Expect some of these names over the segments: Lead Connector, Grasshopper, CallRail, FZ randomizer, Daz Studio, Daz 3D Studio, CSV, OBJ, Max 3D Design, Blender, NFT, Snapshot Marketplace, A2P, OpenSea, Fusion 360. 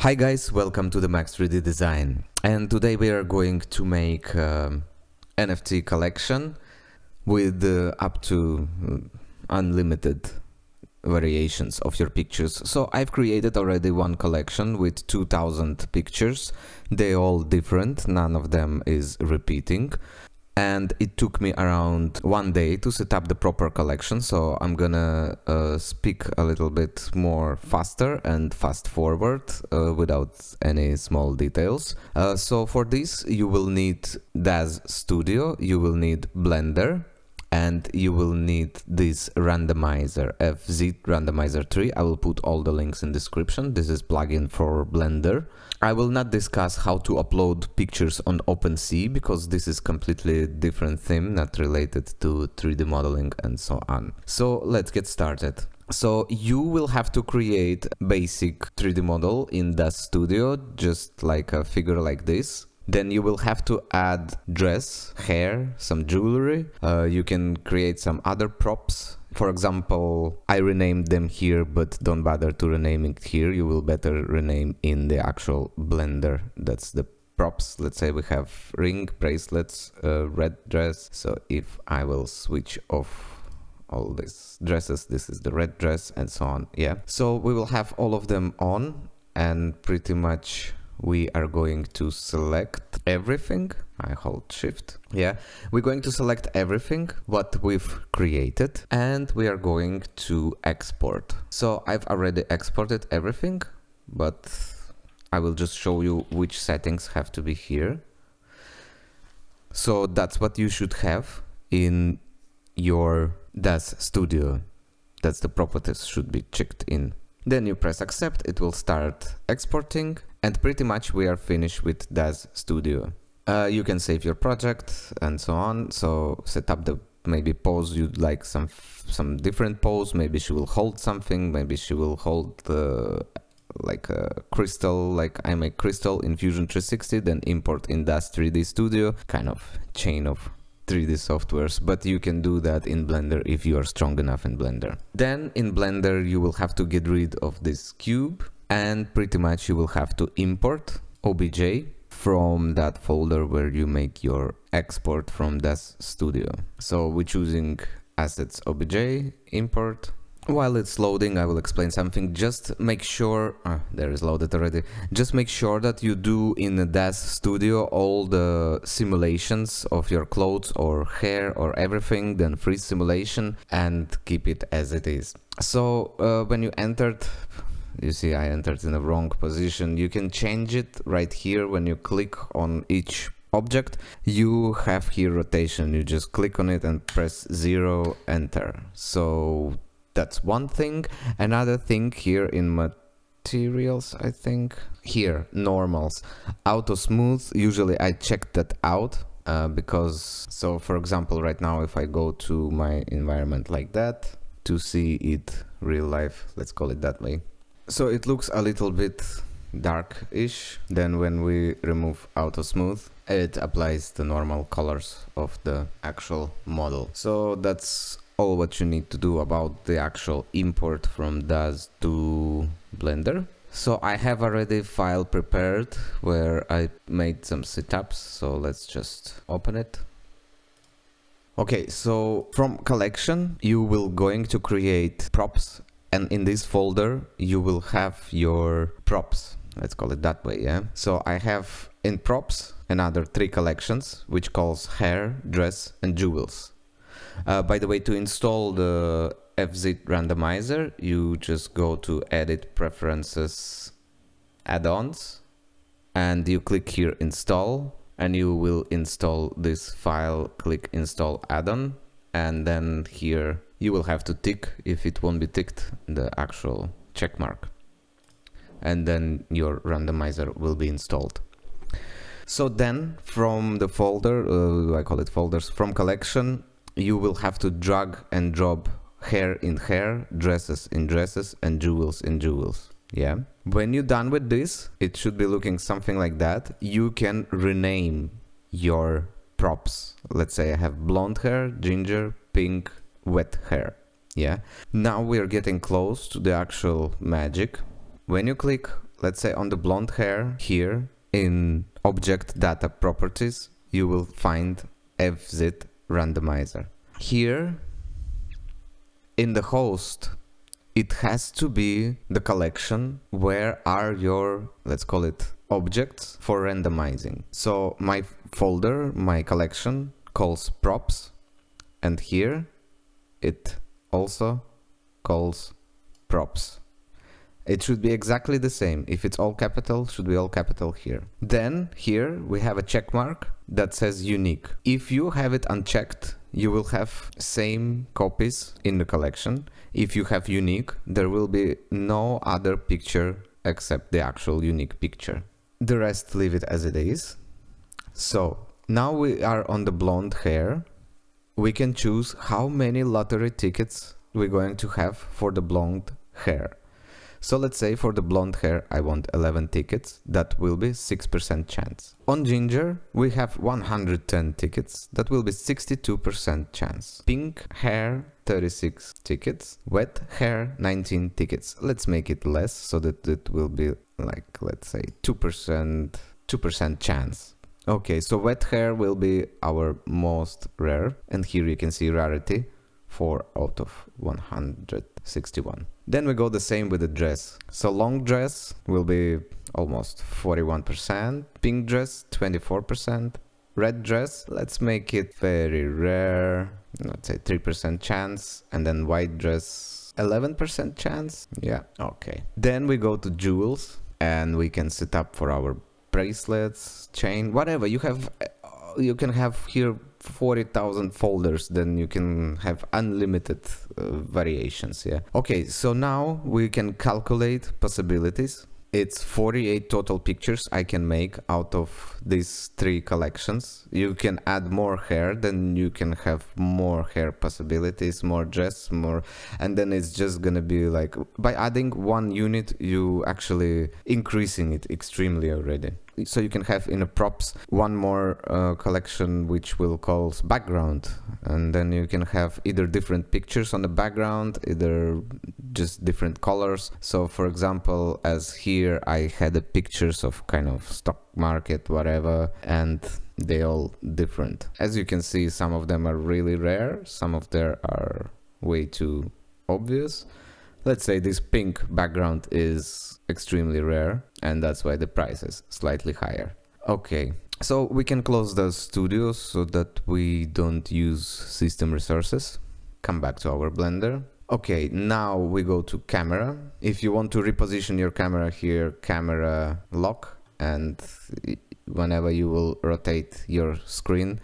Hi guys, welcome to the Max 3D Design, and today we are going to make NFT collection with up to unlimited variations of your pictures. So I've created already one collection with 2000 pictures. They're all different, none of them is repeating. And it took me around 1 day to set up the proper collection, so I'm gonna speak a little bit more faster and fast forward without any small details. So for this you will need Daz Studio, you will need Blender, and you will need this randomizer, FZ randomizer 3. I will put all the links in description. This is plugin for Blender. I will not discuss how to upload pictures on OpenSea because this is completely different theme, not related to 3D modeling and so on. So let's get started. So you will have to create basic 3D model in Daz Studio, just like a figure like this. Then you will have to add dress, hair, some jewelry. You can create some other props. For example, I renamed them here, but don't bother to rename it here. You will better rename in the actual Blender. That's the props. Let's say we have ring, bracelets, red dress. So if I will switch off all these dresses, this is the red dress and so on. Yeah. So we will have all of them on, and pretty much we are going to select everything. I hold shift. Yeah, we're going to select everything what we've created, and we are going to export. So I've already exported everything, but I will just show you which settings have to be here. So that's what you should have in your Daz Studio. That's the properties should be checked in. Then you press accept, it will start exporting. And pretty much we are finished with Daz Studio. You can save your project and so on. So set up the maybe pose you'd like, some different pose. Maybe she will hold something. Maybe she will hold like a crystal. Like I make crystal in Fusion 360. Then import in Daz 3D Studio. Kind of chain of 3D softwares, but you can do that in Blender if you are strong enough in Blender. Then in Blender you will have to get rid of this cube. And pretty much you will have to import OBJ from that folder where you make your export from Daz Studio. So we're choosing assets OBJ, import. While it's loading, I will explain something. Just make sure, there is loaded already. Just make sure that you do in Daz Studio all the simulations of your clothes or hair or everything, then freeze simulation and keep it as it is. So when you entered, you see I entered in the wrong position. You can change it right here. When you click on each object, you have here rotation. You just click on it and press 0, enter. So that's one thing. Another thing here in materials, I think. Here, normals. Auto smooth, usually I check that out. Because, so for example, right now if I go to my environment like that, to see it real life, let's call it that way. So it looks a little bit dark-ish. Then when we remove auto smooth, it applies the normal colors of the actual model. So that's all what you need to do about the actual import from Daz to Blender. So I have already file prepared where I made some setups. So let's just open it. Okay, so from collection, you will going to create props. And in this folder, you will have your props. Let's call it that way, yeah? So I have in props another 3 collections, which calls hair, dress, and jewels. By the way, to install the FZ randomizer, you just go to edit, preferences, add-ons, and you click here install, and you will install this file, click install add-on, and then here you will have to tick, if it won't be ticked, the actual check mark. And then your randomizer will be installed. So then from the folder, I call it folders, from collection, you will have to drag and drop hair in hair, dresses in dresses, and jewels in jewels. Yeah. When you're done with this, it should be looking something like that. You can rename your props. Let's say I have blonde hair, ginger, pink, wet hair. Yeah, now we are getting close to the actual magic. When you click let's say on the blonde hair here in object data properties, you will find FZ randomizer. Here in the host, it has to be the collection where are your, let's call it, objects for randomizing. So my folder, my collection calls props, and here it also calls props. It should be exactly the same. If it's all capital, should be all capital here. Then here we have a check mark that says unique. If you have it unchecked, you will have same copies in the collection. If you have unique, there will be no other picture except the actual unique picture. The rest, leave it as it is. So now we are on the blonde hair. We can choose how many lottery tickets we're going to have for the blonde hair. So let's say for the blonde hair I want 11 tickets, that will be 6% chance. On ginger we have 110 tickets, that will be 62% chance. Pink hair 36 tickets, wet hair 19 tickets. Let's make it less so that it will be like, let's say 2% chance. Okay, so wet hair will be our most rare, and here you can see rarity 4 out of 161. Then we go the same with the dress. So long dress will be almost 41%, pink dress 24%, red dress, let's make it very rare, let's say 3% chance, and then white dress 11% chance. Yeah, okay. Then we go to jewels and we can set up for our bracelets, chain, whatever you have. You can have here 40,000 folders, then you can have unlimited variations. Yeah. Okay, so now we can calculate possibilities. It's 48 total pictures I can make out of these three collections. You can add more hair, then you can have more hair possibilities, more dress, more, and then it's just gonna be like, by adding one unit, you actually increasing it extremely already. So you can have in a props one more collection which will call background, and then you can have either different pictures on the background, either just different colors. So for example, as here I had the pictures of kind of stock market, whatever, and they all different. As you can see, some of them are really rare, some of them are way too obvious. Let's say this pink background is extremely rare, and that's why the price is slightly higher. Okay, so we can close the studio so that we don't use system resources. Come back to our Blender. Okay, now we go to camera. If you want to reposition your camera here, camera lock, and whenever you will rotate your screen,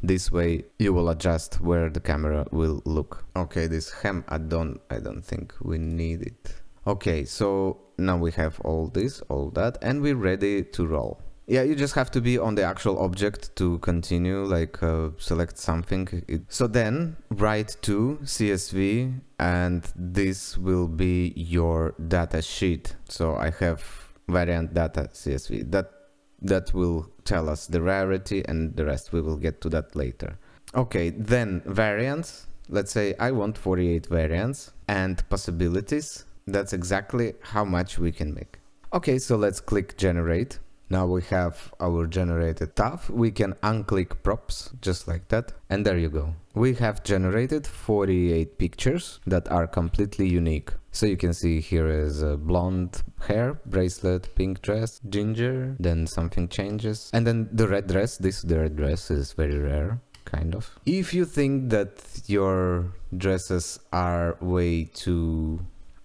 this way you will adjust where the camera will look. Okay, this hem add-on, I don't think we need it. Okay, so now we have all this, all that, and we're ready to roll. Yeah, you just have to be on the actual object to continue, like select something. So then write to CSV, and this will be your data sheet. So I have variant data CSV. That will tell us the rarity, and the rest we will get to that later. Okay, then variants. Let's say I want 48 variants, and possibilities. That's exactly how much we can make. Okay, so let's click generate. Now we have our generated tab. We can unclick props just like that, and there you go. We have generated 48 pictures that are completely unique. So you can see here is a blonde hair, bracelet, pink dress, ginger, then something changes, and then the red dress. The red dress is very rare, kind of. If you think that your dresses are way too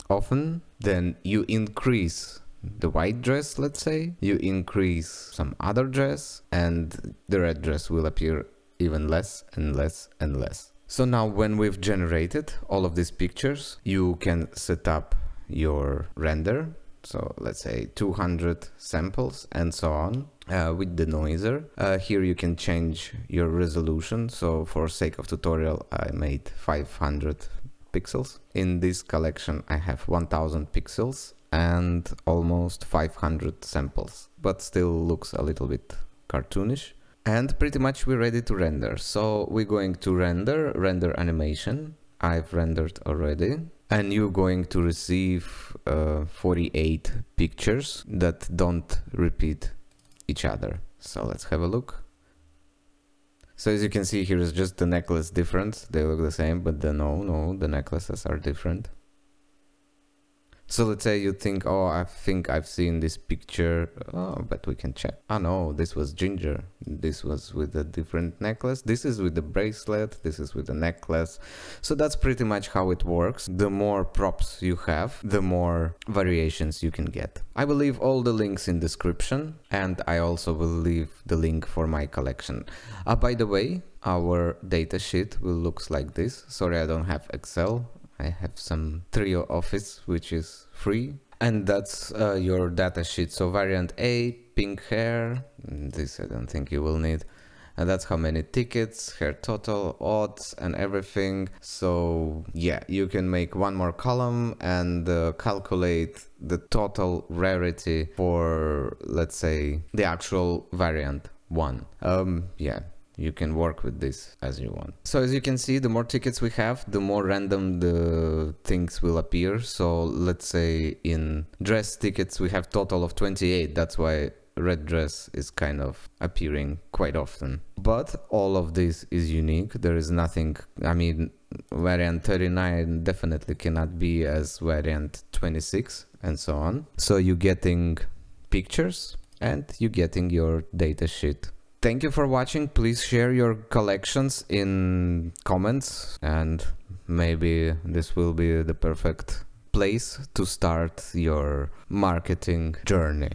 often, then you increase the white dress, let's say, you increase some other dress, and the red dress will appear even less and less and less. So now when we've generated all of these pictures, you can set up your render. So let's say 200 samples and so on with the denoiser. Here you can change your resolution. So for sake of tutorial, I made 500 pixels. In this collection, I have 1000 pixels and almost 500 samples, but still looks a little bit cartoonish. And pretty much we're ready to render. So we're going to render animation. I've rendered already. and you're going to receive 48 pictures that don't repeat each other. So let's have a look. So as you can see, here is just the necklace difference. They look the same, but the necklaces are different. So let's say you think, oh, I think I've seen this picture. Oh, but we can check. Oh no, this was Ginger. This was with a different necklace. This is with the bracelet. This is with the necklace. So that's pretty much how it works. The more props you have, the more variations you can get. I will leave all the links in description, and I also will leave the link for my collection. By the way, our datasheet will look like this. Sorry, I don't have Excel. I have some Trio Office, which is free, and that's your data sheet. So variant A, pink hair, this I don't think you will need, and that's how many tickets, hair total, odds, and everything. So yeah, you can make one more column and calculate the total rarity for, let's say, the actual variant one. Yeah. You can work with this as you want. So as you can see, the more tickets we have, the more random the things will appear. So let's say in dress tickets, we have total of 28. That's why red dress is kind of appearing quite often. But all of this is unique. There is nothing, I mean, variant 39 definitely cannot be as variant 26 and so on. So you're getting pictures and you're getting your data sheet. Thank you for watching. Please share your collections in comments, and maybe this will be the perfect place to start your marketing journey.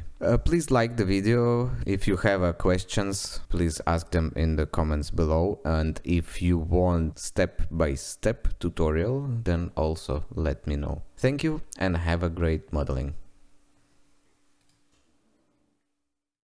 Please like the video. If you have questions, please ask them in the comments below. And if you want step-by-step tutorial, then also let me know. Thank you and have a great modeling.